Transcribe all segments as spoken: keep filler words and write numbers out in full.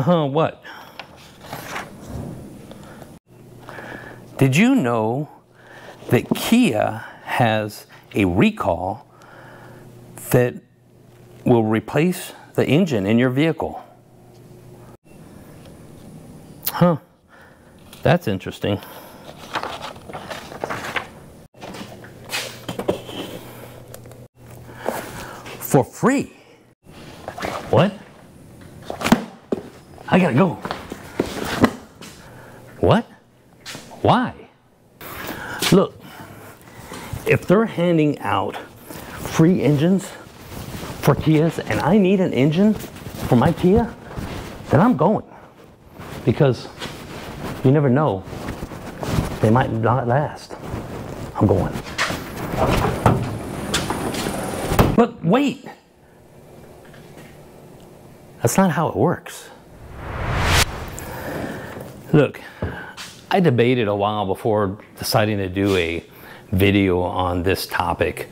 Uh-huh, what? Did you know that Kia has a recall that will replace the engine in your vehicle? Huh, that's interesting. For free. What? I gotta go. What? Why? Look, if they're handing out free engines for Kias and I need an engine for my Kia, then I'm going. Because you never know, they might not last. I'm going. But wait! That's not how it works. Look, I debated a while before deciding to do a video on this topic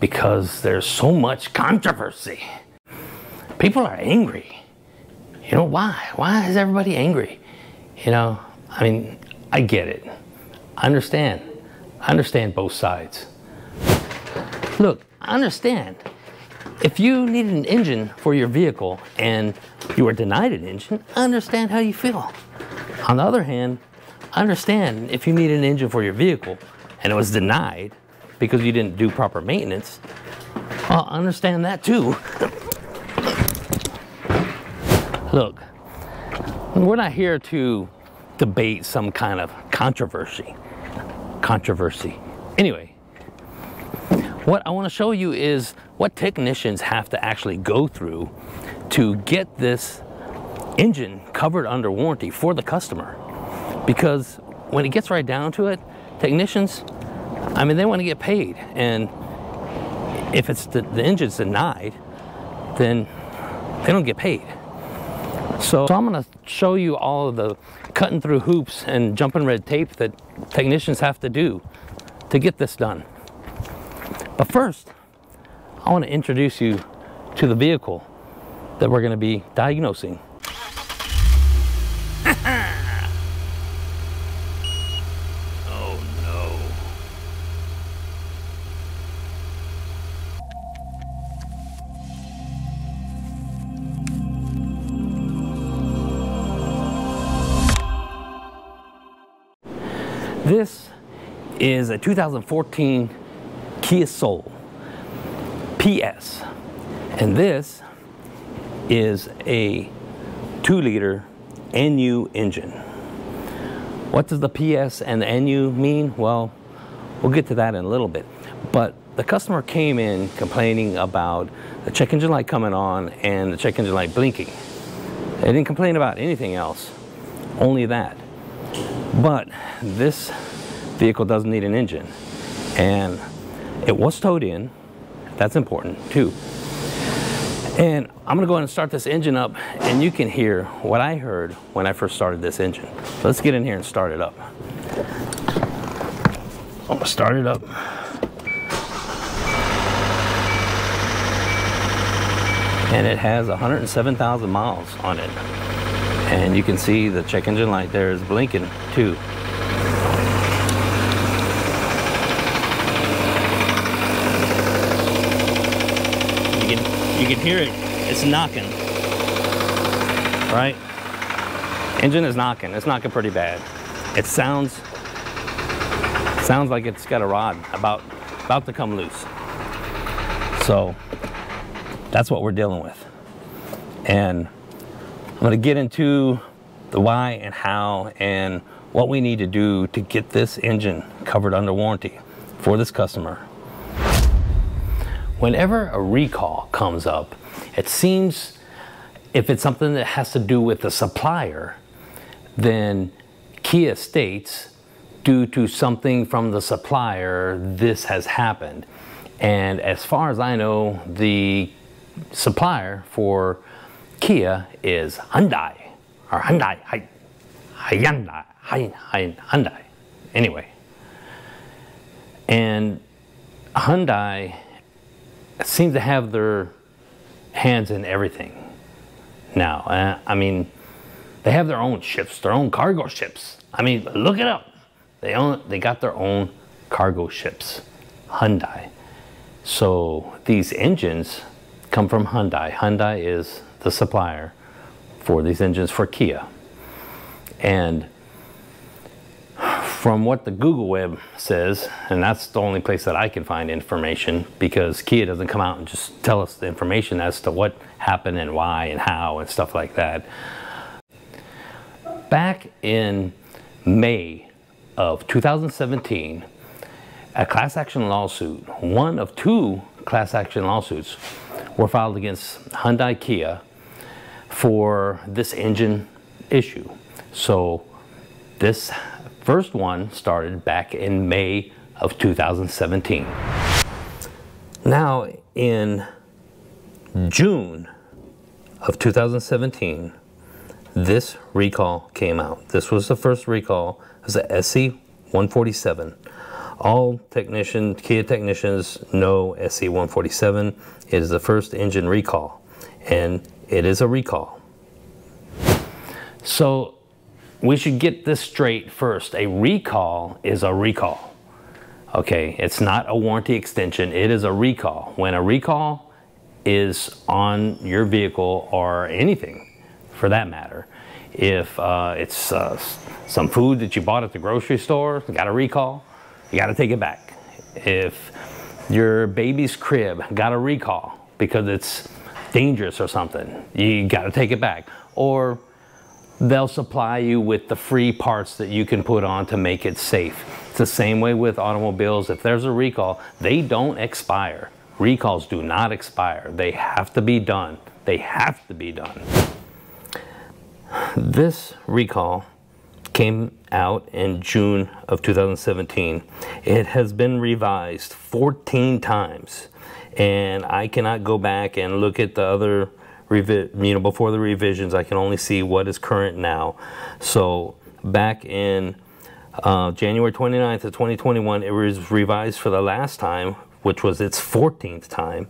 because there's so much controversy. People are angry. You know, why? Why is everybody angry? You know, I mean, I get it. I understand. I understand both sides. Look, I understand. If you need an engine for your vehicle and you are denied an engine, I understand how you feel. On the other hand, I understand if you need an engine for your vehicle and it was denied because you didn't do proper maintenance, well, I understand that too. Look, we're not here to debate some kind of controversy. Controversy. Anyway, what I want to show you is what technicians have to actually go through to get this engine covered under warranty for the customer. Because when it gets right down to it, technicians, I mean, they want to get paid. And if it's the, the engine's denied, then they don't get paid. So, so I'm going to show you all of the cutting through hoops and jumping red tape that technicians have to do to get this done. But first, I want to introduce you to the vehicle that we're going to be diagnosing. This is a two thousand fourteen Kia Soul P S, and this is a two liter N U engine. What does the P S and the N U mean? Well, we'll get to that in a little bit. But the customer came in complaining about the check engine light coming on and the check engine light blinking. They didn't complain about anything else, only that. But this vehicle doesn't need an engine, and it was towed in. That's important too. And I'm gonna go ahead and start this engine up, and you can hear what I heard when I first started this engine. So let's get in here and start it up. I'm gonna start it up. And it has one hundred seven thousand miles on it. And you can see the check engine light there is blinking too. You can, you can hear it, it's knocking, right? Engine is knocking, it's knocking pretty bad. It sounds, sounds like it's got a rod about, about to come loose. So that's what we're dealing with. And I'm going to get into the why and how and what we need to do to get this engine covered under warranty for this customer. Whenever a recall comes up, it seems if it's something that has to do with the supplier, then Kia states, due to something from the supplier, this has happened. And as far as I know, the supplier for Kia is Hyundai, or Hyundai, Hy Hyundai, Hy Hy Hyundai, anyway. And Hyundai seems to have their hands in everything now. I mean, They have their own ships, their own cargo ships. I mean, look it up. They own, they got their own cargo ships, Hyundai. So these engines come from Hyundai. Hyundai is the supplier for these engines for Kia. And from what the Google web says, and that's the only place that I can find information, because Kia doesn't come out and just tell us the information as to what happened and why and how and stuff like that. Back in May of two thousand seventeen, a class action lawsuit, one of two class action lawsuits, were filed against Hyundai Kia for this engine issue. So this first one started back in May of two thousand seventeen. Now in June of two thousand seventeen, this recall came out. This was the first recall. It was the S C one forty-seven. All technician, Kia technicians know S C one forty-seven. It is the first engine recall, and it is a recall. So we should get this straight first. A recall is a recall, okay? It's not a warranty extension. It is a recall. When a recall is on your vehicle or anything for that matter, if uh, it's uh, some food that you bought at the grocery store, got a recall, you got to take it back. If your baby's crib got a recall because it's dangerous or something, you got to take it back. Or they'll supply you with the free parts that you can put on to make it safe. It's the same way with automobiles. If there's a recall, they don't expire. Recalls do not expire. They have to be done. They have to be done. This recall came out in June of two thousand seventeen. It has been revised fourteen times, and I cannot go back and look at the other revi you know before the revisions. I can only see what is current now. So back in uh, January twenty-ninth of twenty twenty-one, it was revised for the last time, which was its fourteenth time.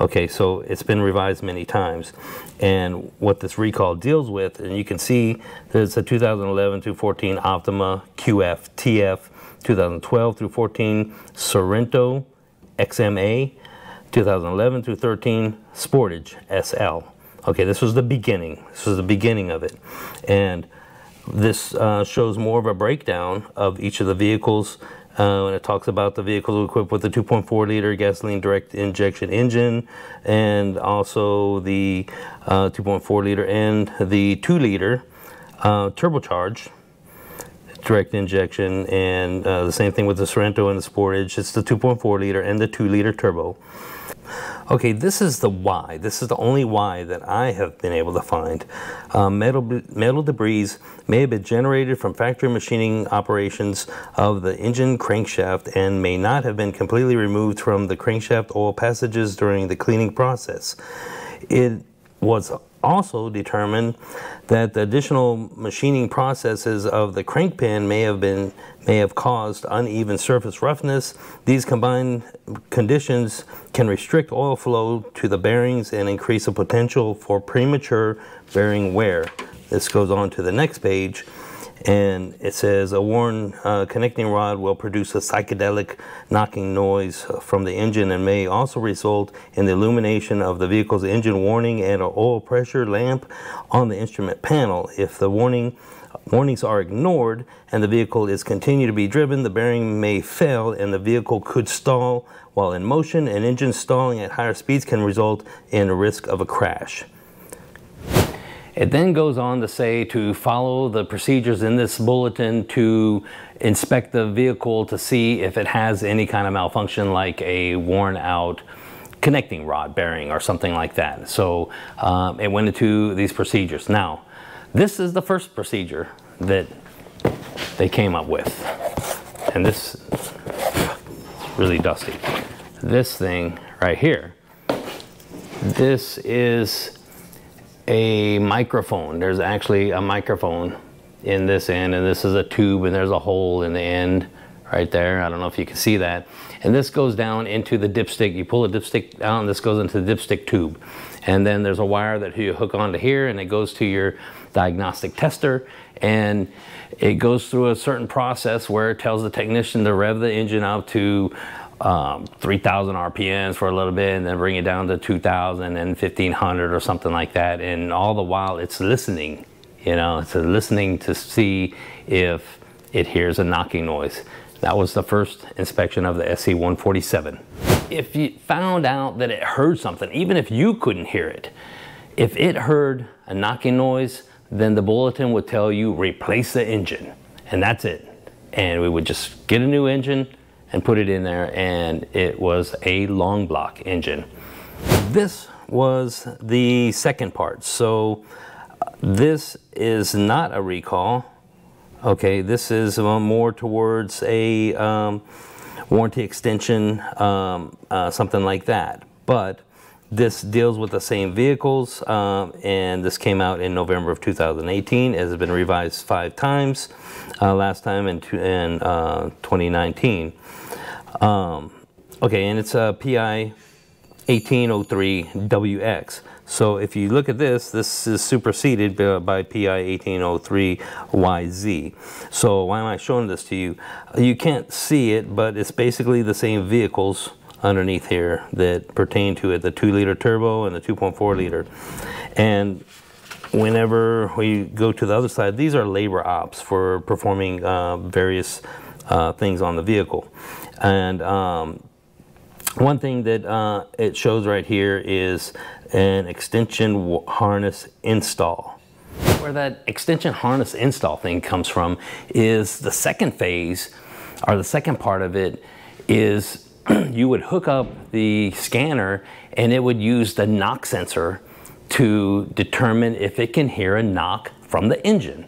Okay, so it's been revised many times. And what this recall deals with, and you can see that it's a two thousand eleven through fourteen Optima Q F T F, two thousand twelve through fourteen Sorento X M A, two thousand eleven through thirteen Sportage S L. Okay, this was the beginning. This was the beginning of it. And this uh, shows more of a breakdown of each of the vehicles. Uh, and it talks about the vehicles equipped with the two point four liter gasoline direct injection engine, and also the uh, two point four liter and the two liter uh, turbocharged direct injection, and uh, the same thing with the Sorento and the Sportage. It's the two point four liter and the two liter turbo. Okay, this is the why. This is the only why that I have been able to find. Uh, metal, metal debris may have been generated from factory machining operations of the engine crankshaft and may not have been completely removed from the crankshaft oil passages during the cleaning process. It was also determined that the additional machining processes of the crank pin may have been may have caused uneven surface roughness. These combined conditions can restrict oil flow to the bearings and increase the potential for premature bearing wear. This goes on to the next page, and it says a worn uh, connecting rod will produce a psychedelic knocking noise from the engine and may also result in the illumination of the vehicle's engine warning and an oil pressure lamp on the instrument panel. If the warning warnings are ignored and the vehicle is continued to be driven, the bearing may fail and the vehicle could stall while in motion, and engine stalling at higher speeds can result in a risk of a crash. It then goes on to say to follow the procedures in this bulletin to inspect the vehicle to see if it has any kind of malfunction, like a worn out connecting rod bearing or something like that. So um, it went into these procedures. Now, this is the first procedure that they came up with. And this is really dusty. This thing right here, this is a microphone. There's actually a microphone in this end, and this is a tube, and there's a hole in the end right there. I don't know if you can see that. And this goes down into the dipstick. You pull the dipstick down, this goes into the dipstick tube. And then there's a wire that you hook onto here, and it goes to your diagnostic tester, and it goes through a certain process where it tells the technician to rev the engine up to um, three thousand R P Ms for a little bit, and then bring it down to two thousand and fifteen hundred or something like that. And all the while it's listening, you know, it's listening to see if it hears a knocking noise. That was the first inspection of the S C one forty-seven. If you found out that it heard something, even if you couldn't hear it, if it heard a knocking noise, then the bulletin would tell you replace the engine, and that's it. And we would just get a new engine and put it in there, and it was a long block engine. This was the second part. So uh, this is not a recall. Okay, this is uh, more towards a um, warranty extension, um, uh, something like that. But this deals with the same vehicles, um, and this came out in November of two thousand eighteen. It has been revised five times, uh, last time in, in uh, twenty nineteen. Um, okay, and it's a P I eighteen oh three W X. So if you look at this, this is superseded by P I eighteen oh three Y Z. So why am I showing this to you? You can't see it, but it's basically the same vehicles underneath here that pertain to it, the two liter turbo and the two point four liter. And whenever we go to the other side, these are labor ops for performing uh, various uh, things on the vehicle. And um, one thing that uh, it shows right here is an extension harness install. Where that extension harness install thing comes from is the second phase, or the second part of it, is you would hook up the scanner and it would use the knock sensor to determine if it can hear a knock from the engine.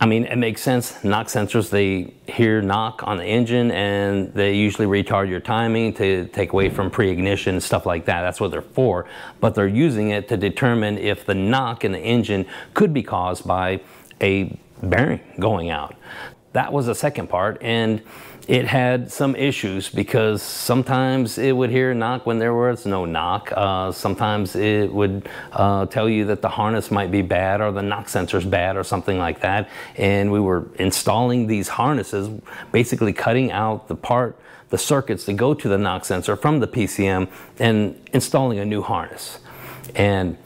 I mean, it makes sense. Knock sensors, they hear knock on the engine, and they usually retard your timing to take away from pre-ignition, stuff like that. That's what they're for. But they're using it to determine if the knock in the engine could be caused by a bearing going out. That was the second part, and it had some issues because sometimes it would hear a knock when there was no knock. Uh, sometimes it would uh, tell you that the harness might be bad or the knock sensor's bad or something like that. And we were installing these harnesses, basically cutting out the part, the circuits that go to the knock sensor from the P C M, and installing a new harness. And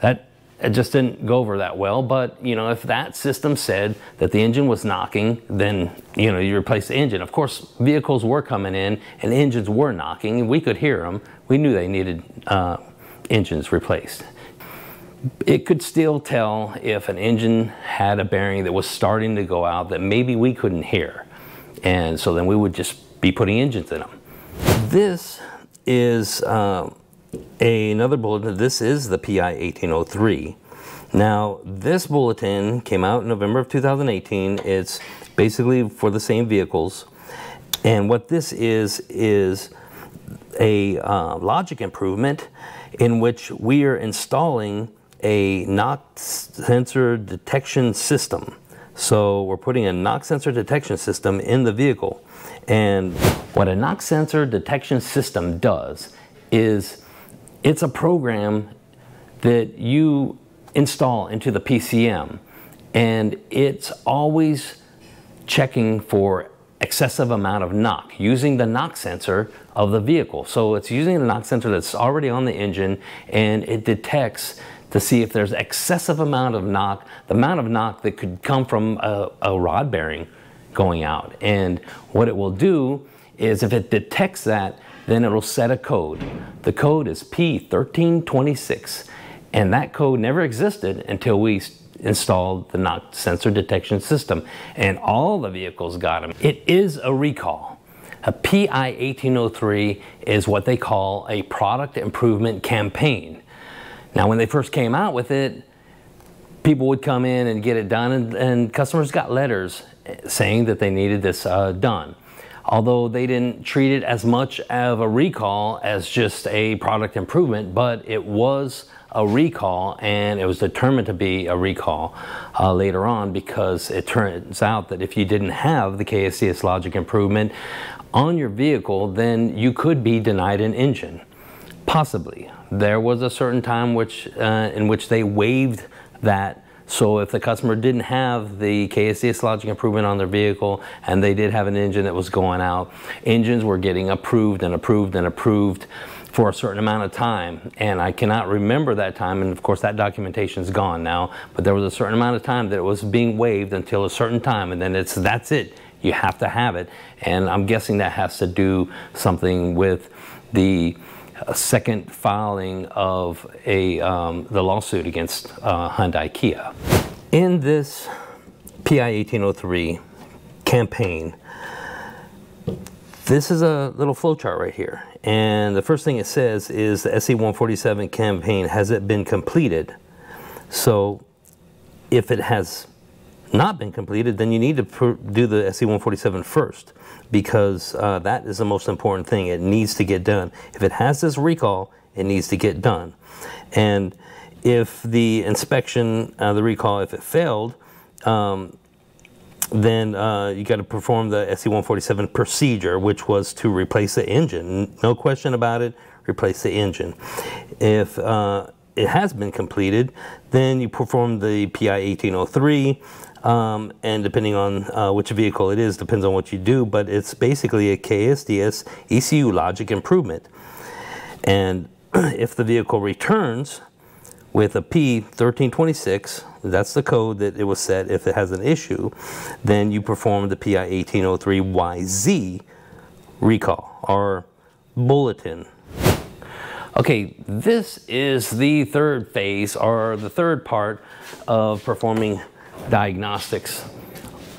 that it just didn't go over that well. But you know, if that system said that the engine was knocking, then you know, you replace the engine. Of course, vehicles were coming in and engines were knocking, and we could hear them. We knew they needed uh, engines replaced. It could still tell if an engine had a bearing that was starting to go out that maybe we couldn't hear, and so then we would just be putting engines in them. This is uh, another bulletin. This is the P I eighteen oh three. Now, this bulletin came out in November of two thousand eighteen. It's basically for the same vehicles. And what this is, is a uh, logic improvement in which we are installing a knock sensor detection system. So we're putting a knock sensor detection system in the vehicle. And what a knock sensor detection system does is it's a program that you install into the P C M, and it's always checking for excessive amount of knock using the knock sensor of the vehicle. So it's using the knock sensor that's already on the engine, and it detects to see if there's excessive amount of knock, the amount of knock that could come from a, a rod bearing going out. And what it will do is, if it detects that, then it'll set a code. The code is P thirteen twenty-six, and that code never existed until we installed the knock sensor detection system, and all the vehicles got them. It is a recall. A P I eighteen oh three is what they call a product improvement campaign. Now, when they first came out with it, people would come in and get it done, and, and customers got letters saying that they needed this uh, done. Although they didn't treat it as much of a recall as just a product improvement, but it was a recall, and it was determined to be a recall uh, later on, because it turns out that if you didn't have the K S C S logic improvement on your vehicle, then you could be denied an engine, possibly. There was a certain time which uh, in which they waived that. So if the customer didn't have the K S C S logic improvement on their vehicle and they did have an engine that was going out, engines were getting approved and approved and approved for a certain amount of time, and I cannot remember that time, and of course that documentation is gone now, but there was a certain amount of time that it was being waived until a certain time, and then it's that's it, you have to have it. And I'm guessing that has to do something with the second filing of a um, the lawsuit against uh, Hyundai Kia. In this P I eighteen oh three campaign, this is a little flowchart right here, and the first thing it says is the S C one forty-seven campaign, has it been completed? So if it has not been completed, then you need to do the S C one forty-seven first, because uh, that is the most important thing. It needs to get done. If it has this recall, it needs to get done. And if the inspection, uh, the recall, if it failed, um, then uh, you got to perform the S C one forty-seven procedure, which was to replace the engine. No question about it, replace the engine. If uh, it has been completed, then you perform the P I eighteen oh three. Um, and depending on uh, which vehicle it is, depends on what you do, but it's basically a K S D S E C U logic improvement. And if the vehicle returns with a P thirteen twenty-six, that's the code that it was set, if it has an issue, then you perform the P I eighteen oh three Y Z recall or bulletin. Okay, this is the third phase, or the third part of performing diagnostics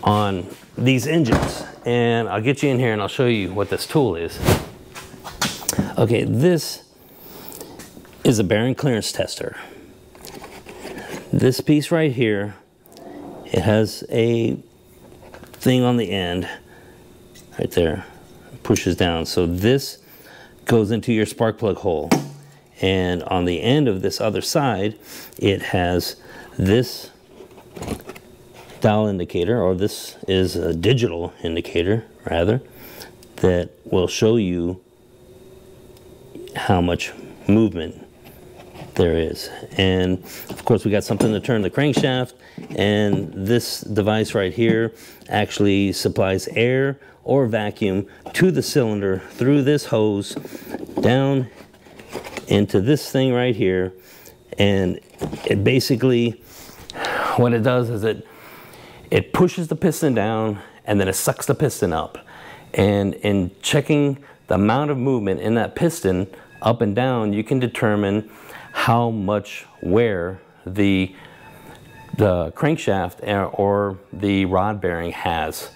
on these engines, and I'll get you in here and I'll show you what this tool is. Okay, this is a bearing clearance tester. This piece right here, it has a thing on the end right there, it pushes down, so this goes into your spark plug hole, and on the end of this other side it has this dial indicator, or this is a digital indicator rather, that will show you how much movement there is. And of course we got something to turn the crankshaft, and this device right here actually supplies air or vacuum to the cylinder through this hose down into this thing right here, and it basically, what it does is it It pushes the piston down, and then it sucks the piston up. And in checking the amount of movement in that piston up and down, you can determine how much wear the, the crankshaft or the rod bearing has.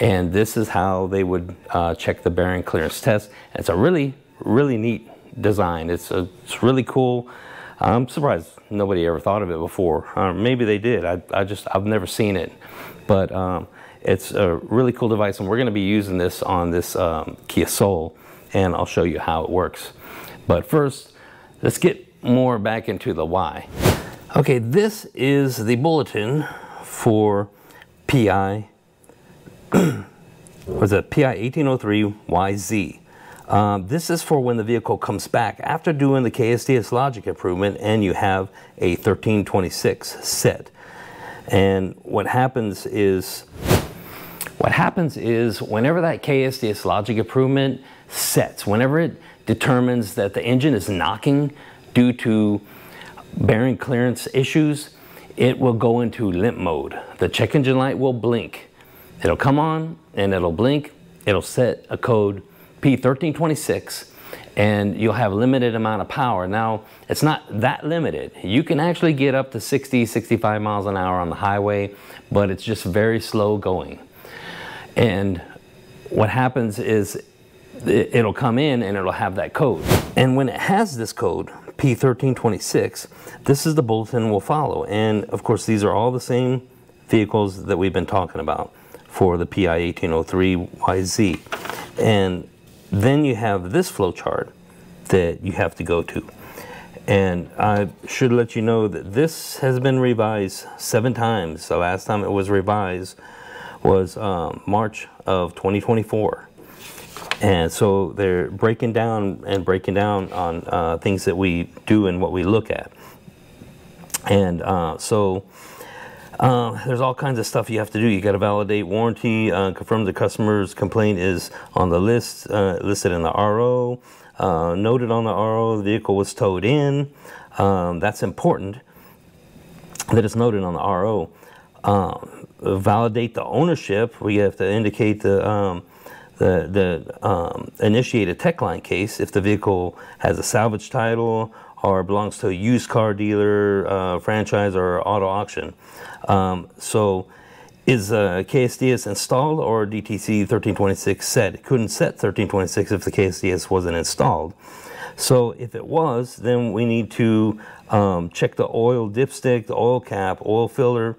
And this is how they would uh, check the bearing clearance test. It's a really, really neat design. It's, a, it's really cool. I'm surprised nobody ever thought of it before. Uh, maybe they did. I, I just, I've never seen it. But um, it's a really cool device, and we're going to be using this on this um, Kia Soul, and I'll show you how it works. But first, let's get more back into the why. Okay, this is the bulletin for P I, was it P I eighteen oh three Y Z. Um, this is for when the vehicle comes back after doing the K S D S logic improvement and you have a thirteen twenty-six set. And what happens is, what happens is whenever that K S D S logic improvement sets, whenever it determines that the engine is knocking due to bearing clearance issues, it will go into limp mode. The check engine light will blink. It'll come on and it'll blink. It'll set a code P thirteen twenty-six, and you'll have limited amount of power. Now, it's not that limited. You can actually get up to sixty, sixty-five miles an hour on the highway, but it's just very slow going. And what happens is it'll come in and it'll have that code. And when it has this code, P thirteen twenty-six, this is the bulletin we'll follow. And of course, these are all the same vehicles that we've been talking about for the P I eighteen oh three Y Z. And then you have this flow chart that you have to go to. And I should let you know that this has been revised seven times. The last time it was revised was um, March of twenty twenty-four. And so they're breaking down and breaking down on uh, things that we do and what we look at. And uh, so uh, there's all kinds of stuff you have to do. You got to validate warranty, uh, confirm the customer's complaint is on the list, uh, listed in the R O, uh, noted on the R O, the vehicle was towed in. Um, that's important that it's noted on the R O. Um, validate the ownership. We have to indicate the... Um, the, the um, initiate a tech line case if the vehicle has a salvage title or belongs to a used car dealer, uh, franchise, or auto auction. Um, so is uh, K S D S installed or D T C thirteen twenty-six set? It couldn't set thirteen twenty-six if the K S D S wasn't installed. So if it was, then we need to um, check the oil dipstick, the oil cap, oil filler,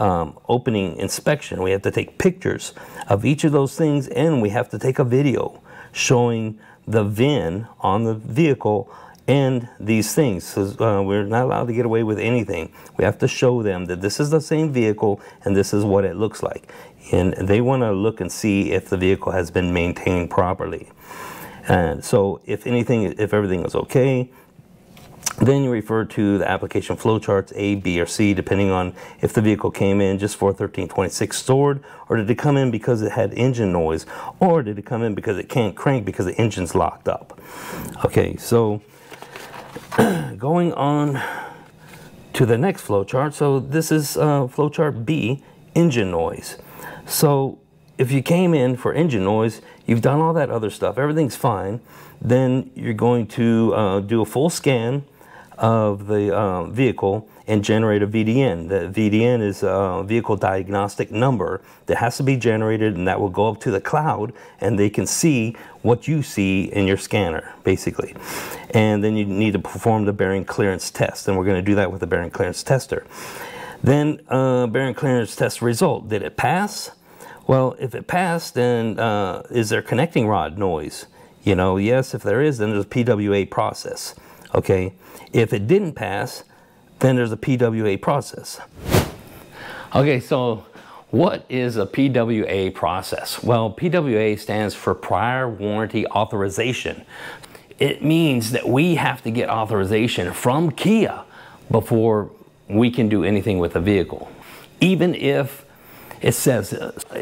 Um, opening inspection. We have to take pictures of each of those things, and we have to take a video showing the V I N on the vehicle and these things. So, uh, we're not allowed to get away with anything. We have to show them that this is the same vehicle and this is what it looks like. And they want to look and see if the vehicle has been maintained properly. And so if anything, if everything is okay, then you refer to the application flowcharts A, B, or C, depending on if the vehicle came in just for thirteen twenty-six stored, or did it come in because it had engine noise, or did it come in because it can't crank because the engine's locked up. Okay, so going on to the next flowchart. So this is uh, flowchart B, engine noise. So if you came in for engine noise, you've done all that other stuff, everything's fine, then you're going to uh, do a full scan of the uh, vehicle and generate a V D N. The V D N is a vehicle diagnostic number that has to be generated, and that will go up to the cloud, and they can see what you see in your scanner, basically. And then you need to perform the bearing clearance test, and we're going to do that with the bearing clearance tester. Then uh, bearing clearance test result, did it pass? Well, if it passed, then uh, is there connecting rod noise? You know, yes, if there is, then there's a P W A process. Okay, if it didn't pass, then there's a P W A process. Okay, so what is a P W A process? Well, P W A stands for prior warranty authorization. It means that we have to get authorization from Kia before we can do anything with the vehicle. Even if it says,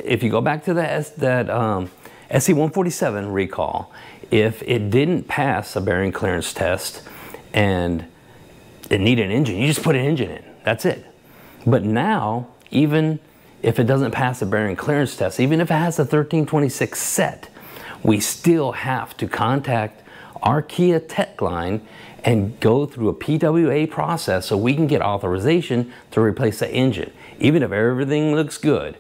if you go back to that, that um, S C one forty-seven recall, if it didn't pass a bearing clearance test and it needed an engine, you just put an engine in, that's it. But now, even if it doesn't pass a bearing clearance test, even if it has a thirteen twenty-six set, we still have to contact our Kia tech line and go through a P W A process so we can get authorization to replace the engine, even if everything looks good.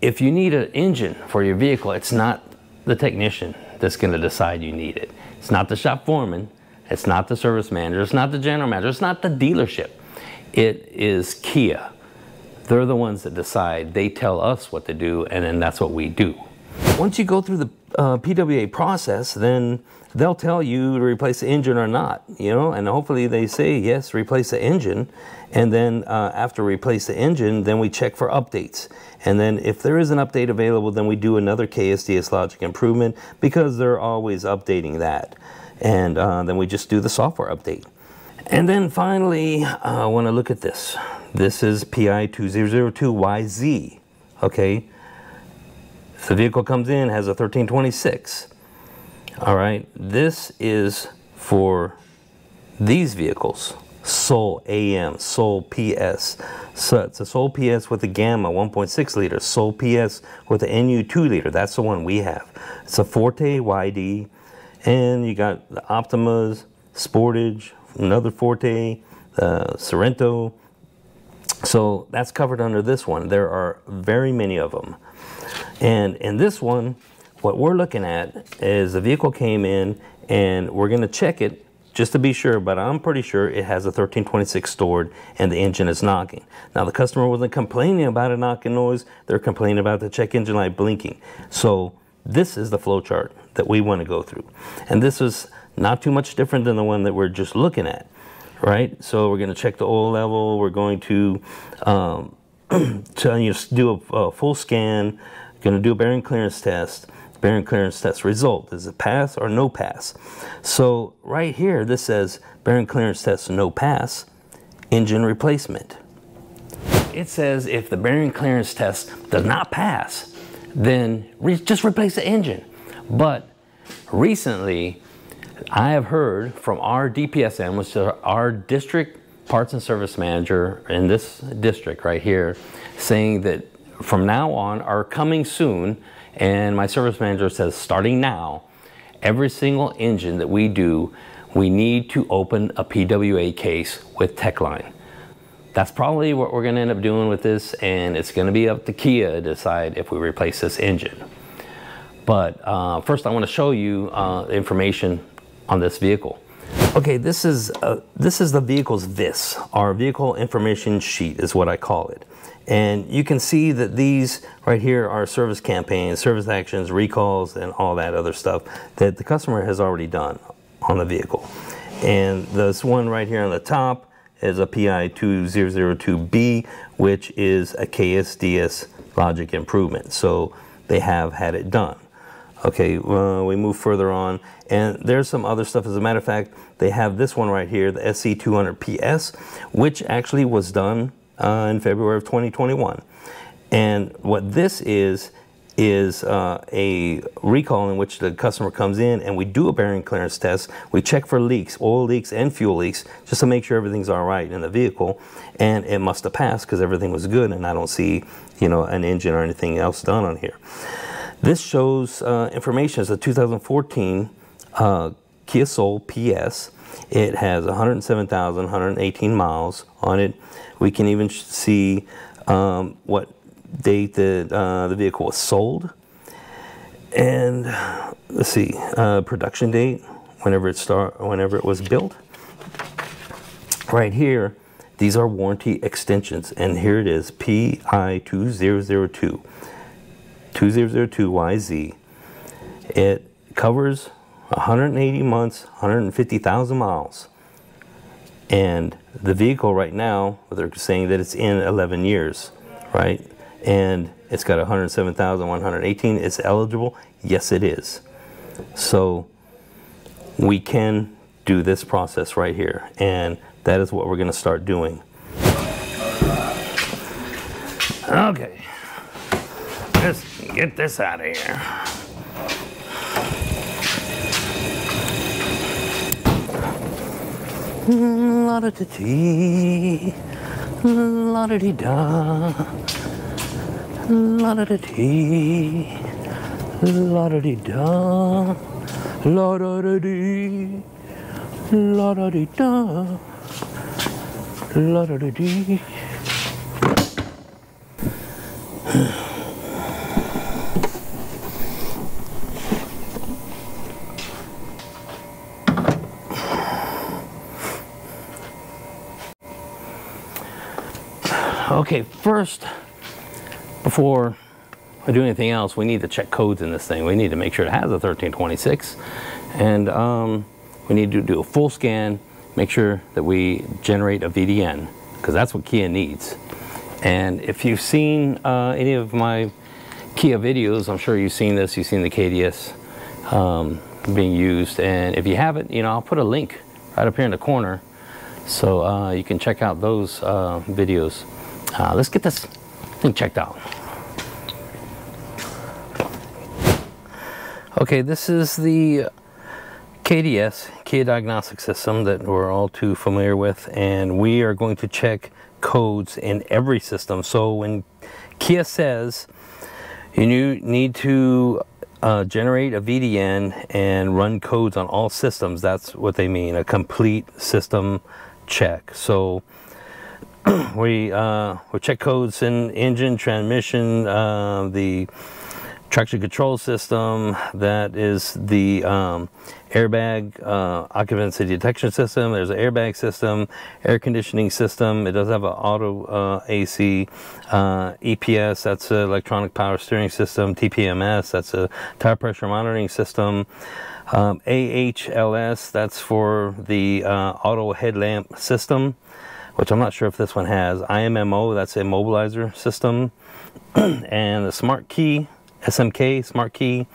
If you need an engine for your vehicle, it's not the technician that's going to decide you need it. It's not the shop foreman, it's not the service manager, it's not the general manager, it's not the dealership. It is Kia. They're the ones that decide. They tell us what to do, and then that's what we do. Once you go through the uh, P W A process, then they'll tell you to replace the engine or not, you know, and hopefully they say, yes, replace the engine. And then uh, after replace the engine, then we check for updates. And then if there is an update available, then we do another K S D S logic improvement, because they're always updating that. And uh, then we just do the software update. And then finally, uh, I want to look at this. This is P I two thousand two Y Z, okay? If the vehicle comes in, has a thirteen twenty-six. All right, this is for these vehicles, Soul A M, Soul P S. So it's a Soul P S with the Gamma one point six liter, Soul P S with the N U two liter. That's the one we have. It's a Forte Y D, and you got the Optimas, Sportage, another Forte, the Sorento. So that's covered under this one. There are very many of them. And in this one, what we're looking at is the vehicle came in, and we're going to check it just to be sure, but I'm pretty sure it has a thirteen twenty-six stored and the engine is knocking. Now, the customer wasn't complaining about a knocking noise. They're complaining about the check engine light blinking. So this is the flow chart that we want to go through. And this is not too much different than the one that we're just looking at. right? So we're going to check the oil level. We're going to um, tell you to do a, a full scan. Going to do a bearing clearance test. Bearing clearance test result, is it pass or no pass? So right here, this says bearing clearance test no pass, engine replacement. It says if the bearing clearance test does not pass, then re just replace the engine. But recently, I have heard from our D P S M, which is our district parts and service manager in this district right here, saying that from now on, are coming soon, and my service manager says starting now, every single engine that we do, we need to open a P W A case with TechLine. That's probably what we're going to end up doing with this, and it's going to be up to Kia to decide if we replace this engine. But uh, first I want to show you uh, information on this vehicle. Okay, this is, uh, this is the vehicle's V I S, our vehicle information sheet is what I call it. And you can see that these right here are service campaigns, service actions, recalls, and all that other stuff that the customer has already done on the vehicle. And this one right here on the top is a P I two thousand two B, which is a K S D S logic improvement. So they have had it done. Okay, well, we move further on, and there's some other stuff. As a matter of fact, they have this one right here, the S C two hundred P S, which actually was done Uh, in February of twenty twenty-one. And what this is, is uh, a recall in which the customer comes in and we do a bearing clearance test. We check for leaks, oil leaks and fuel leaks, just to make sure everything's all right in the vehicle. And it must have passed because everything was good, and I don't see, you know, an engine or anything else done on here. This shows uh, information. It's a two thousand fourteen uh, Kia Soul P S. It has one hundred seven thousand one hundred eighteen miles on it. We can even see um, what date that uh, the vehicle was sold. And let's see, uh, production date, whenever it start, whenever it was built. Right here, these are warranty extensions. And here it is, P I two thousand two Y Z. It covers one hundred eighty months, one hundred fifty thousand miles. And the vehicle right now, they're saying that it's in eleven years, right? And it's got one hundred seven thousand one hundred eighteen. It's eligible. Yes, it is. So we can do this process right here. And that is what we're going to start doing. Okay. Let's get this out of here. La da dee, la da dee da, la da dee, la da dee da, la da dee, la da dee da, la da dee. Okay, first, before we do anything else, we need to check codes in this thing. We need to make sure it has a thirteen twenty-six, and um, we need to do a full scan, make sure that we generate a V D N, because that's what Kia needs. And if you've seen uh, any of my Kia videos, I'm sure you've seen this, you've seen the K D S um, being used, and if you haven't, you know, I'll put a link right up here in the corner, so uh, you can check out those uh, videos. Uh, let's get this thing checked out. Okay, this is the K D S, Kia Diagnostic System, that we're all too familiar with, and we are going to check codes in every system. So when Kia says you need to uh, generate a V D N and run codes on all systems, that's what they mean, a complete system check. So we uh, we check codes in engine, transmission, uh, the traction control system, that is the um, airbag uh, occupancy detection system. There's an airbag system, air conditioning system. It does have an auto uh, A C, uh, E P S, that's an electronic power steering system, T P M S, that's a tire pressure monitoring system, um, A H L S, that's for the uh, auto headlamp system, which I'm not sure if this one has, I M M O, that's an immobilizer system, and the smart key, S M K, smart key.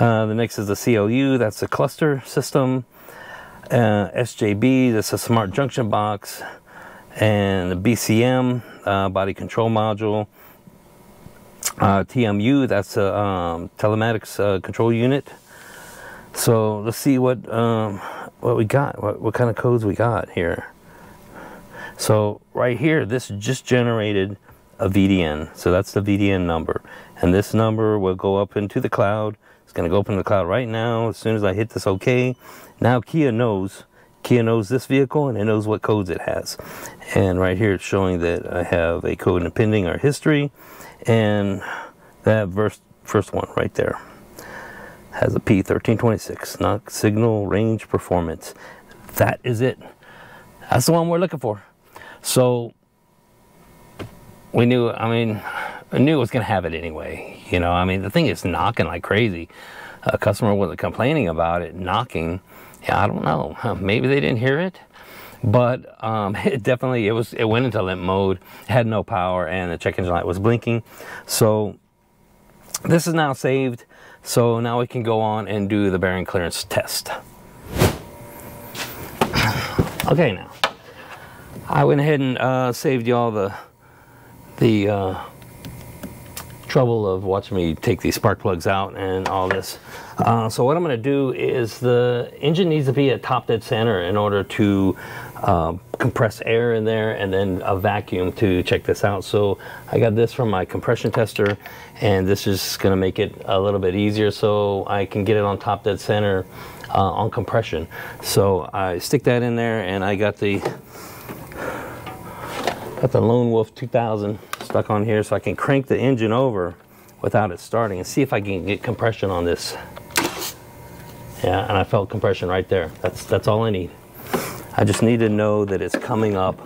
Uh, the next is the C L U, that's the cluster system. Uh, S J B, that's a smart junction box. And the B C M, uh, body control module. Uh, T M U, that's a um, telematics uh, control unit. So let's see what um, what we got, what, what kind of codes we got here. So right here, this just generated a V D N, so that's the V D N number, and this number will go up into the cloud. It's going to go up in the cloud right now as soon as I hit this OK. Now Kia knows Kia knows this vehicle, and it knows what codes it has, and right here it's showing that I have a code in pending or history, and that first first one right there has a P thirteen twenty-six, knock signal range performance. That is it. That's the one we're looking for. So we knew, I mean, I knew it was going to have it anyway. You know, I mean, the thing is knocking like crazy. A customer wasn't complaining about it knocking. Yeah, I don't know. Maybe they didn't hear it. But um, it definitely, it was, it went into limp mode, had no power, and the check engine light was blinking. So this is now saved. So now we can go on and do the bearing clearance test. Okay, now, I went ahead and uh, saved y'all the... the uh, trouble of watching me take these spark plugs out and all this. Uh, so what I'm going to do is the engine needs to be at top dead center in order to uh, compress air in there, and then a vacuum to check this out. So I got this from my compression tester, and this is going to make it a little bit easier so I can get it on top dead center uh, on compression. So I stick that in there, and I got the Got the Lone Wolf two thousand stuck on here, so I can crank the engine over without it starting and see if I can get compression on this. Yeah, and I felt compression right there. That's that's all I need. I just need to know that it's coming up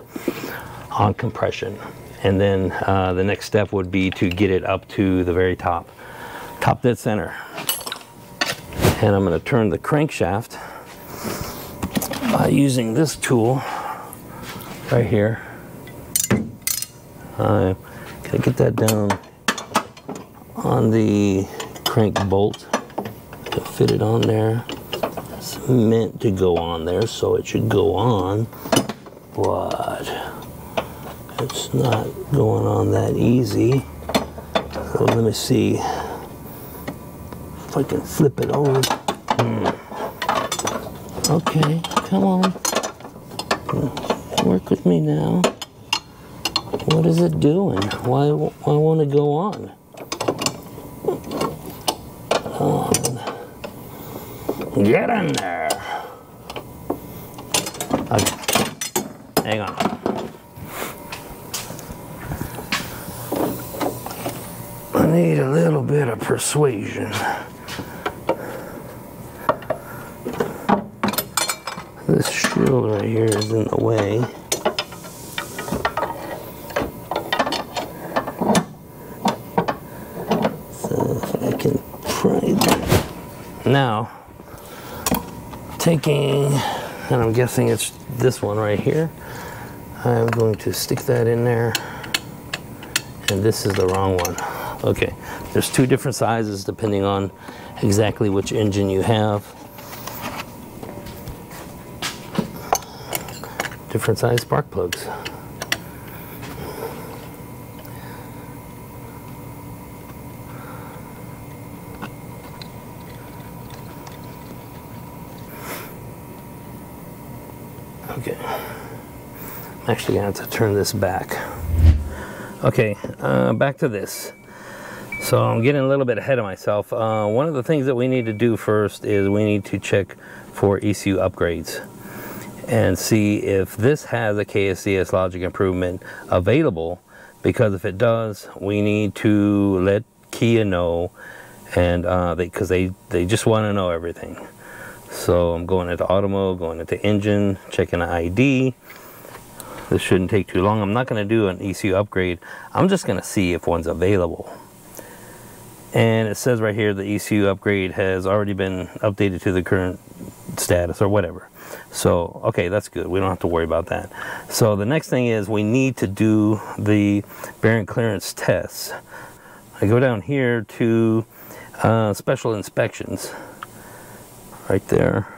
on compression, and then uh, the next step would be to get it up to the very top, top dead center. And I'm going to turn the crankshaft by using this tool right here. I'm gonna get that down on the crank bolt to fit it on there. It's meant to go on there, so it should go on, but it's not going on that easy. So let me see if I can flip it over. Hmm. Okay, come on, work with me now. What is it doing? Why, why won't it go on? Um, get in there. Okay. Hang on. I need a little bit of persuasion. This shield right here is in the way. Now, taking, and I'm guessing it's this one right here, I'm going to stick that in there, and this is the wrong one. Okay, there's two different sizes depending on exactly which engine you have. Different size spark plugs. Actually, I have to turn this back. Okay, uh, back to this. So I'm getting a little bit ahead of myself. Uh, one of the things that we need to do first is we need to check for E C U upgrades and see if this has a K S C S logic improvement available, because if it does, we need to let Kia know and uh, they because they they just want to know everything. So I'm going into auto mode, going into engine, checking the I D. This shouldn't take too long. I'm not going to do an E C U upgrade. I'm just going to see if one's available. And it says right here the E C U upgrade has already been updated to the current status or whatever. So, okay, that's good. We don't have to worry about that. So the next thing is we need to do the bearing clearance tests. I go down here to uh, special inspections right there.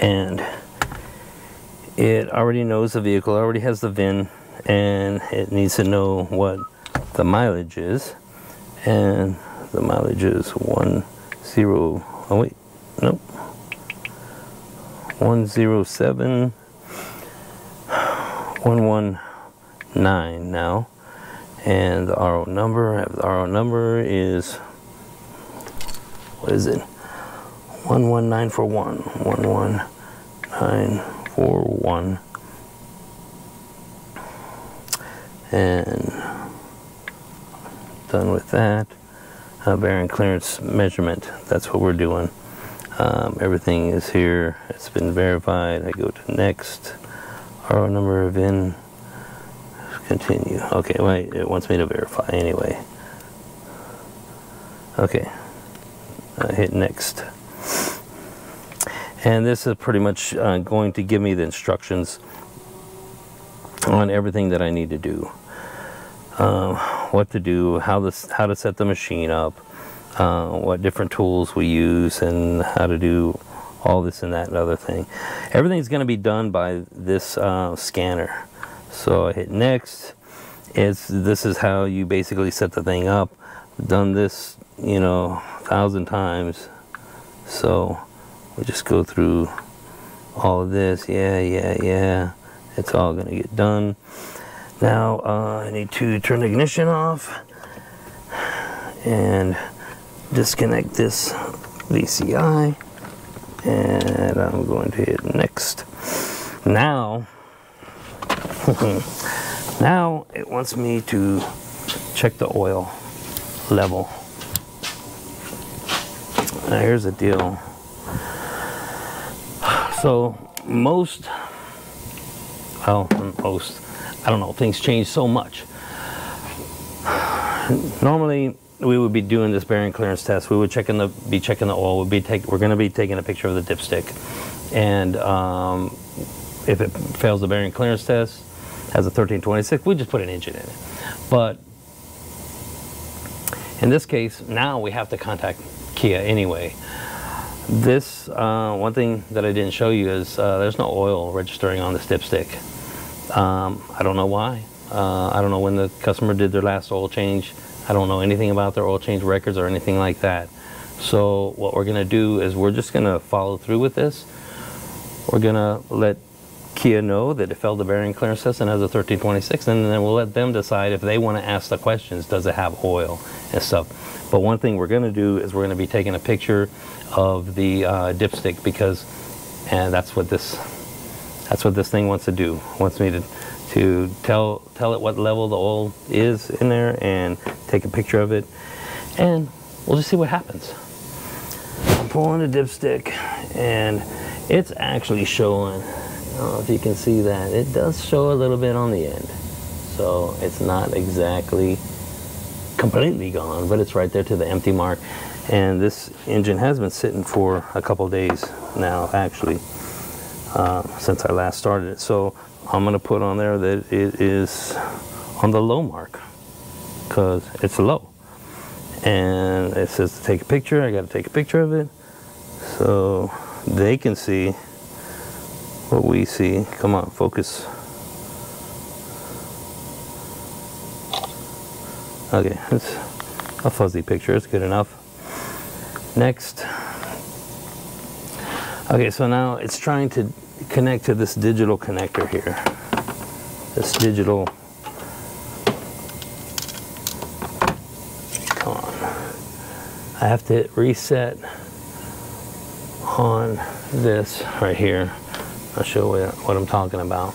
And it already knows the vehicle, it already has the V I N, and it needs to know what the mileage is, and the mileage is one zero oh wait nope one zero seven one one nine now, and the R O number, I have the R O number is what is it one one nine four one one one nine four one and done with that. Uh, bearing clearance measurement, that's what we're doing. Um, everything is here, it's been verified. I go to next, R O number of V I N, continue. Okay, wait, it wants me to verify anyway. Okay, I hit next. And this is pretty much uh, going to give me the instructions on everything that I need to do. Um, what to do, how this, how to set the machine up, uh, what different tools we use, and how to do all this and that and other thing. Everything's going to be done by this uh, scanner. So I hit next. It's this is how you basically set the thing up. I've done this, you know, a thousand times. So we just go through all of this. Yeah, yeah, yeah. It's all going to get done. Now uh, I need to turn the ignition off and disconnect this V C I, and I'm going to hit next. Now, now it wants me to check the oil level. Now here's the deal. So most, well, most. I don't know, things change so much. Normally, we would be doing this bearing clearance test. We would check in the, be checking the oil. We'd be take, we're going to be taking a picture of the dipstick. And um, if it fails the bearing clearance test, has a thirteen twenty-six, we just put an engine in it. But in this case, now we have to contact Kia anyway. This, uh, one thing that I didn't show you is uh, there's no oil registering on this dipstick. Um, I don't know why. Uh, I don't know when the customer did their last oil change. I don't know anything about their oil change records or anything like that. So what we're gonna do is we're just gonna follow through with this. We're gonna let Kia know that it failed the bearing clearance test and has a thirteen twenty-six, and then we'll let them decide if they want to ask the questions, does it have oil and stuff. But one thing we're gonna do is we're gonna be taking a picture of the uh, dipstick, because and that's what this That's what this thing wants to do. Wants me to, to tell tell it what level the oil is in there and take a picture of it. And we'll just see what happens. I'm pulling the dipstick, and it's actually showing. I don't know if you can see that. It does show a little bit on the end. So it's not exactly completely gone, but it's right there to the empty mark. And this engine has been sitting for a couple days now, actually. Uh, since I last started it. So I'm gonna put on there that it is on the low mark because it's low, and it says to take a picture. I gotta take a picture of it so they can see what we see. Come on, focus. Okay, it's a fuzzy picture, it's good enough. Next. Okay, so now it's trying to connect to this digital connector here. This digital, come on. I have to hit reset on this right here. I'll show you what I'm talking about.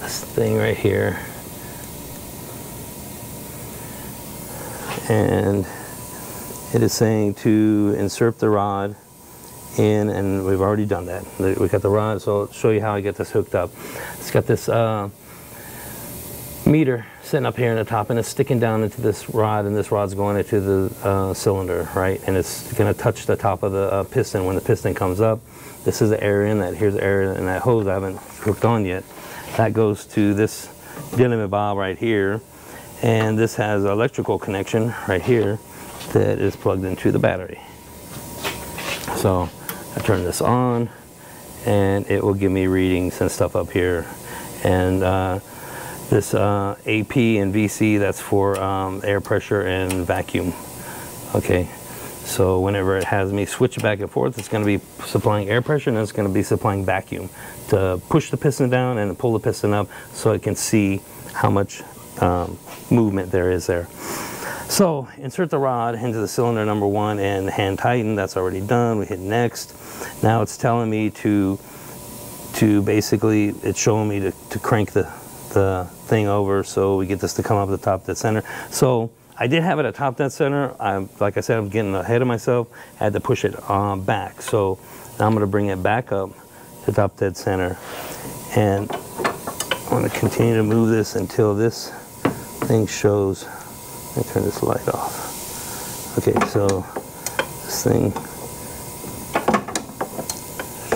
This thing right here. and it is saying to insert the rod in, and we've already done that. We got the rod, so I'll show you how I get this hooked up. It's got this uh, meter sitting up here in the top, and it's sticking down into this rod, and this rod's going into the uh, cylinder, right? And it's going to touch the top of the uh, piston when the piston comes up. This is the air in that. Here's the air in that hose I haven't hooked on yet. That goes to this dynamo bob right here, and this has an electrical connection right here that is plugged into the battery. So I turn this on, and it will give me readings and stuff up here. And uh, this uh, A P and V C, that's for um, air pressure and vacuum. Okay, so whenever it has me switch back and forth, it's going to be supplying air pressure, and it's going to be supplying vacuum to push the piston down and pull the piston up, so it can see how much um, movement there is there. So insert the rod into the cylinder number one and hand tighten. That's already done. We hit next. Now it's telling me to to basically, it's showing me to, to crank the, the thing over so we get this to come up the top dead center. So I did have it at top dead center. I, like I said, I'm getting ahead of myself. I had to push it um, back. So now I'm going to bring it back up to top dead center. And I'm going to continue to move this until this thing shows. Let me turn this light off. Okay, so this thing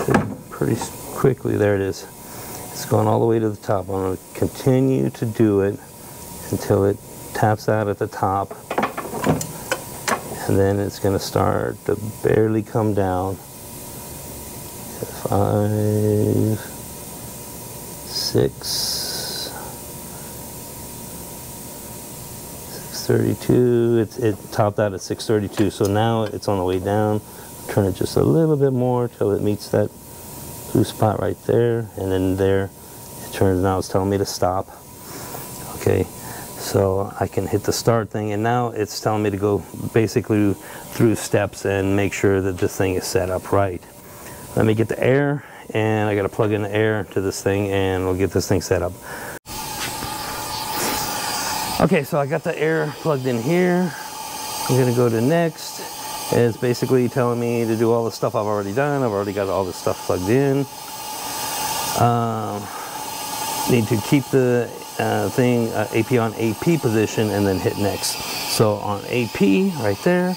should pretty quickly, there it is. It's going all the way to the top. I'm going to continue to do it until it taps out at the top. And then it's going to start to barely come down. Five, six. thirty-two, it, it topped out at six thirty-two, so now it's on the way down. Turn it just a little bit more till it meets that blue spot right there, and then there it turns. Now it's telling me to stop. Okay, so I can hit the start thing, and now it's telling me to go basically through steps and make sure that this thing is set up right. Let me get the air, and I gotta plug in the air to this thing, and we'll get this thing set up. Okay, so I got the air plugged in here. I'm gonna go to next. It's basically telling me to do all the stuff I've already done. I've already got all the stuff plugged in. Um, need to keep the uh, thing uh, A P on A P position and then hit next. So on A P right there,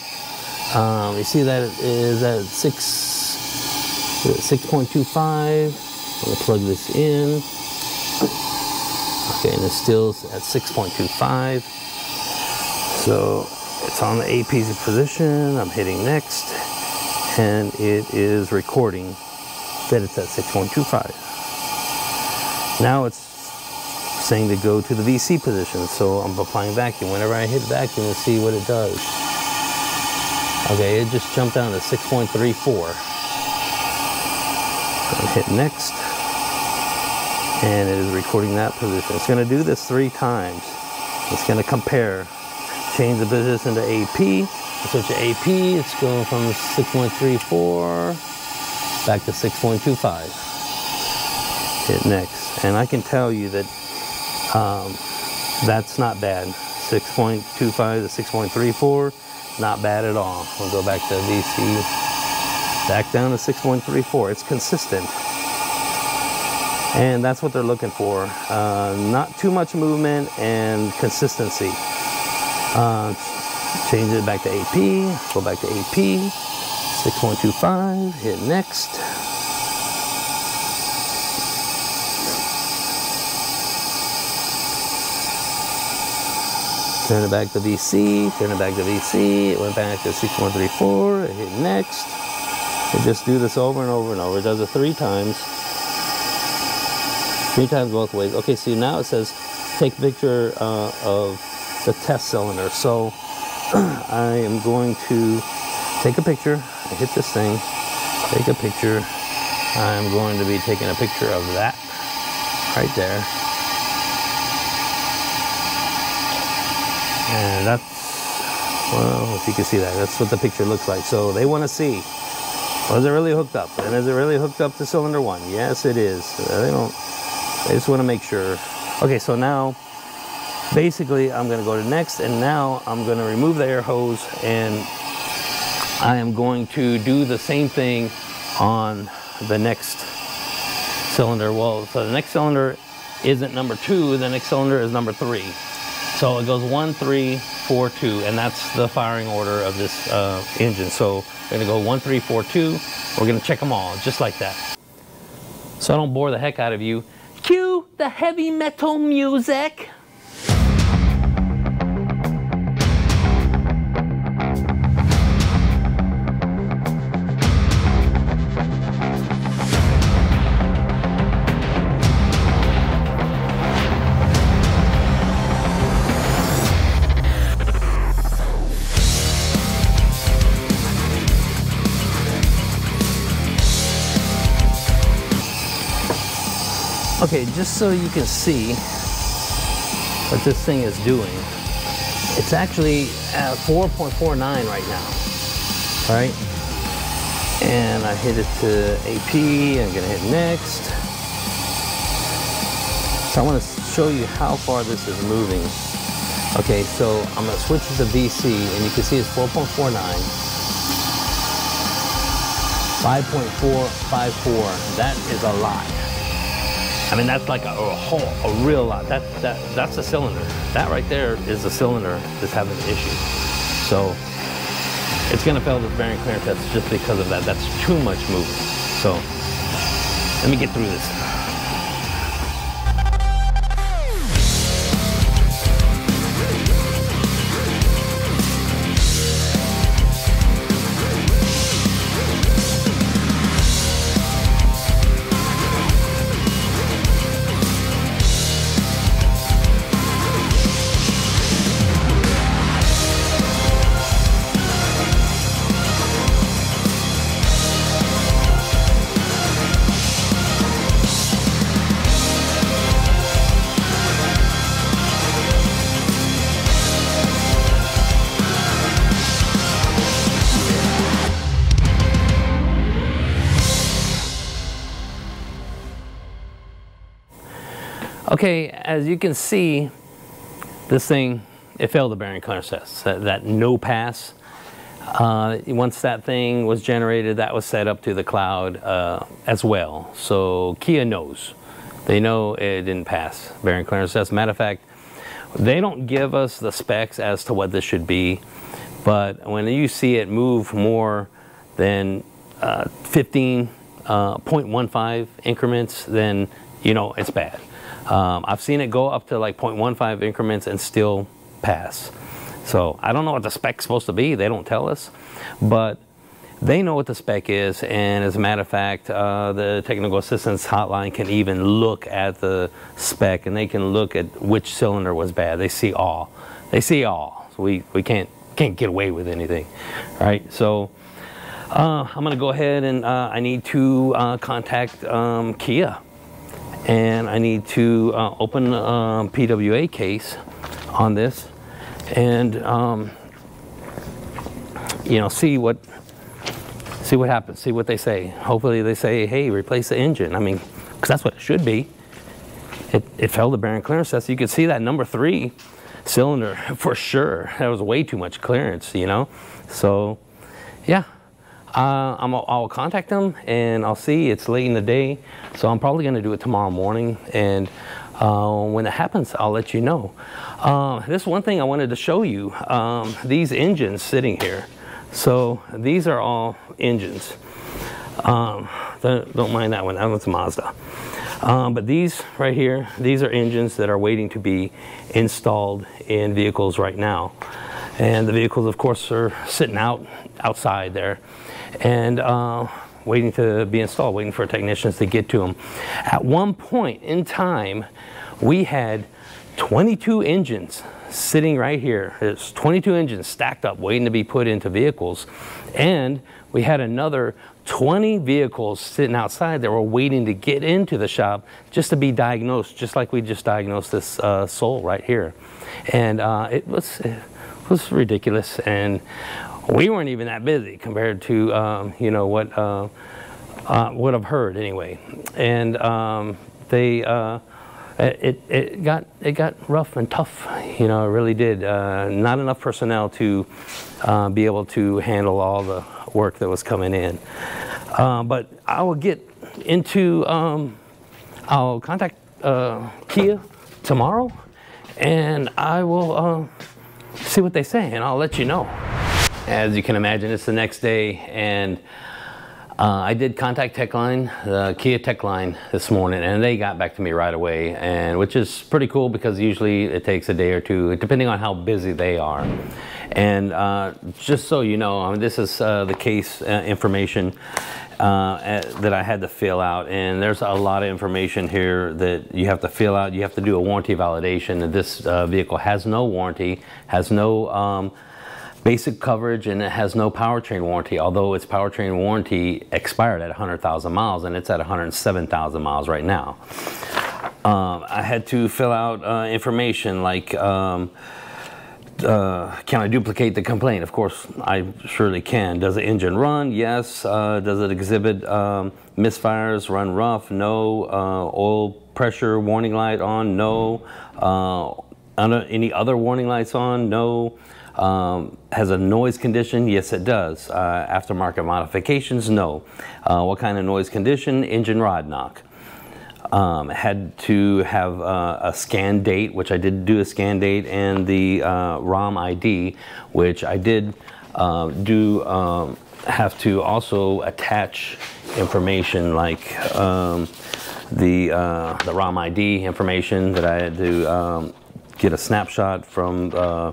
um, you see that it is at six point two five. I'm gonna plug this in. Okay, and it's still at six point two five, so it's on the A P position. I'm hitting next, and it is recording that it's at six point two five. Now it's saying to go to the V C position, so I'm applying vacuum. Whenever I hit vacuum, we'll see what it does. Okay, it just jumped down to six point three four. I'm hit next. And it is recording that position. It's going to do this three times. It's going to compare. Change the position to A P. Switch to A P. It's going from six point three four back to six point two five. Hit next. And I can tell you that um, that's not bad. six point two five to six point three four, not bad at all. We'll go back to V C. Back down to six point three four. It's consistent. And that's what they're looking for. Uh, not too much movement and consistency. Uh, change it back to A P, go back to A P, six point two five, hit next. Turn it back to V C, turn it back to V C, it went back to six point three four, hit next. And just do this over and over and over. It does it three times. Three times both ways. Okay, so now it says take a picture uh, of the test cylinder. So I am going to take a picture. I hit this thing, take a picture. I'm going to be taking a picture of that right there. And that's, well, if you can see that, that's what the picture looks like. So they want to see, was it really hooked up? And is it really hooked up to cylinder one? Yes, it is. They don't. I just want to make sure. Okay, so now Basically, I'm gonna go to next, and now I'm gonna remove the air hose, and I am going to do the same thing on the next cylinder. Well, so the next cylinder isn't number two, the next cylinder is number three. So it goes one, three, four, two, and that's the firing order of this uh, engine. So we're gonna go one, three, four, two. We're gonna check them all, just like that. So I don't bore the heck out of you. Cue the heavy metal music. Okay, just so you can see what this thing is doing, it's actually at four point four nine right now, all right? And I hit it to A P, I'm gonna hit next. So I wanna show you how far this is moving. Okay, so I'm gonna switch it to V C, and you can see it's four point four nine. five point four five four, that is a lot. I mean, that's like a, a whole, a real lot. That, that, that's a cylinder. That right there is a cylinder that's having an issue. So it's gonna fail this bearing clearance test just because of that. That's too much movement. So let me get through this. Okay, as you can see, this thing, it failed the bearing clearance test, that, that no pass. Uh, once that thing was generated, that was set up to the cloud uh, as well. So Kia knows. They know it didn't pass bearing clearance test. Matter of fact, they don't give us the specs as to what this should be, but when you see it move more than uh, fifteen point one five increments, then you know it's bad. Um, I've seen it go up to like zero point one five increments and still pass. So I don't know what the spec's supposed to be. They don't tell us, but they know what the spec is. And as a matter of fact, uh, the technical assistance hotline can even look at the spec, and they can look at which cylinder was bad. They see all. They see all. So we, we can't, can't get away with anything, right? So uh, I'm going to go ahead and uh, I need to uh, contact um, Kia. And I need to uh, open a um, P W A case on this and um, you know, see what see what happens, see what they say. Hopefully they say, hey, replace the engine. I mean, because that's what it should be. It, it failed the bearing clearance test. You can see that number three cylinder for sure. That was way too much clearance, you know. So yeah. Uh, I'm, I'll contact them and I'll see. It's late in the day, so I'm probably going to do it tomorrow morning, and uh, when it happens, I'll let you know. Uh, this one thing I wanted to show you, um, these engines sitting here. So these are all engines. Um, don't, don't mind that one, that one's a Mazda. Um, but these right here, these are engines that are waiting to be installed in vehicles right now. And the vehicles, of course, are sitting out outside there and uh, waiting to be installed, waiting for technicians to get to them. At one point in time, we had twenty-two engines sitting right here. There's twenty-two engines stacked up waiting to be put into vehicles. And we had another twenty vehicles sitting outside that were waiting to get into the shop just to be diagnosed, just like we just diagnosed this uh, Soul right here. And uh, it was... It, was ridiculous, and we weren't even that busy compared to um, you know what uh, uh, what I've heard anyway. And um, they uh, it, it got it got rough and tough, you know, it really did. Uh, not enough personnel to uh, be able to handle all the work that was coming in. Uh, but I will get into, um, I'll contact uh, Kia tomorrow, and I will uh, see what they say, and I'll let you know. As you can imagine, it's the next day, and Uh, I did contact Techline, the Kia Techline this morning, and they got back to me right away, and which is pretty cool because usually it takes a day or two, depending on how busy they are. And uh, just so you know, I mean, this is uh, the case uh, information uh, at, that I had to fill out, and there's a lot of information here that you have to fill out. You have to do a warranty validation, and this uh, vehicle has no warranty, has no Um, basic coverage, and it has no powertrain warranty, although its powertrain warranty expired at one hundred thousand miles, and it's at one hundred seven thousand miles right now. Um, I had to fill out uh, information like, um, uh, can I duplicate the complaint? Of course, I surely can. Does the engine run? Yes. Uh, does it exhibit um, misfires, run rough? No. Uh, oil pressure warning light on? No. Uh, any other warning lights on? No. Um, has a noise condition? Yes, it does. Uh, aftermarket modifications? No. Uh, what kind of noise condition? Engine rod knock. Um, had to have uh, a scan date, which I did do a scan date, and the uh, ROM I D, which I did uh, do um, have to also attach information like um, the, uh, the ROM I D information that I had to um, get a snapshot from uh,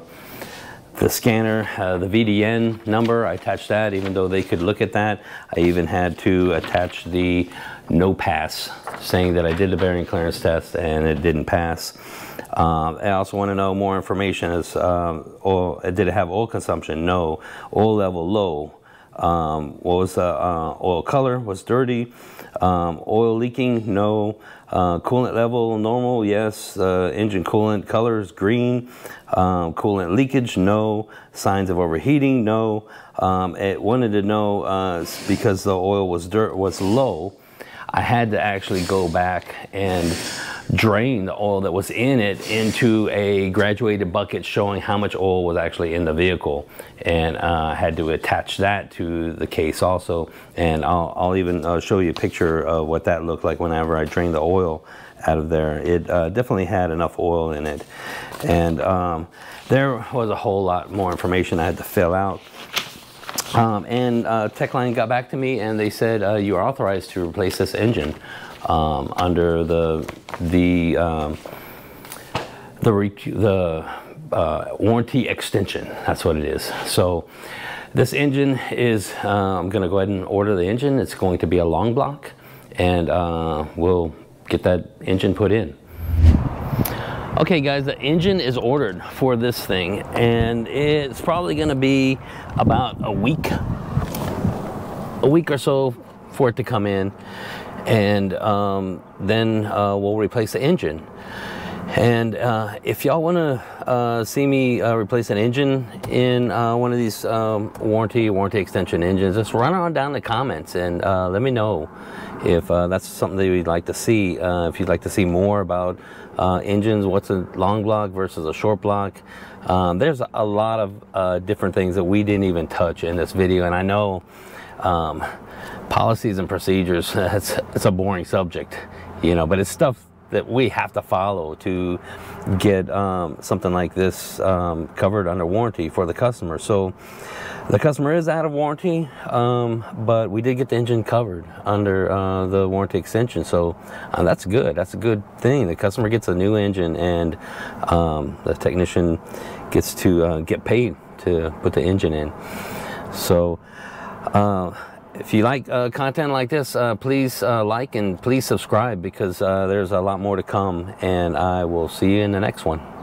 the scanner, uh, the V D N number. I attached that, even though they could look at that. I even had to attach the no pass, saying that I did the bearing clearance test and it didn't pass. Um, I also want to know more information as um, oil, did it have oil consumption? No. Oil level low. Um, what was the uh, oil color? Was dirty? Um, oil leaking? No. Uh, coolant level normal? Yes. Uh, engine coolant color is green. Um, coolant leakage? No. Signs of overheating? No. Um, it wanted to know uh, because the oil was dirt was low. I had to actually go back and drain the oil that was in it into a graduated bucket showing how much oil was actually in the vehicle, and I uh, had to attach that to the case also, and I'll, I'll even uh, show you a picture of what that looked like whenever I drained the oil out of there. It uh, definitely had enough oil in it, and um, there was a whole lot more information I had to fill out. Um, and uh, Techline got back to me, and they said uh, you are authorized to replace this engine um, under the the um, the, re the uh, warranty extension. That's what it is. So this engine is. Uh, I'm going to go ahead and order the engine. It's going to be a long block, and uh, we'll get that engine put in. Okay guys, the engine is ordered for this thing, and it's probably going to be about a week, a week or so for it to come in, and um, then uh, we'll replace the engine. And uh, if y'all want to uh, see me uh, replace an engine in uh, one of these um, warranty, warranty extension engines, just run on down the comments and uh, let me know if uh, that's something that you'd like to see. Uh, if you'd like to see more about Uh, engines, what's a long block versus a short block. Um, there's a lot of uh, different things that we didn't even touch in this video, and I know um, policies and procedures, it's, it's a boring subject, you know, but it's stuff that we have to follow to get um, something like this um, covered under warranty for the customer. So the customer is out of warranty, um, but we did get the engine covered under uh, the warranty extension. So uh, that's good. That's a good thing. The customer gets a new engine, and um, the technician gets to uh, get paid to put the engine in. So uh, if you like uh, content like this, uh, please uh, like and please subscribe, because uh, there's a lot more to come, and I will see you in the next one.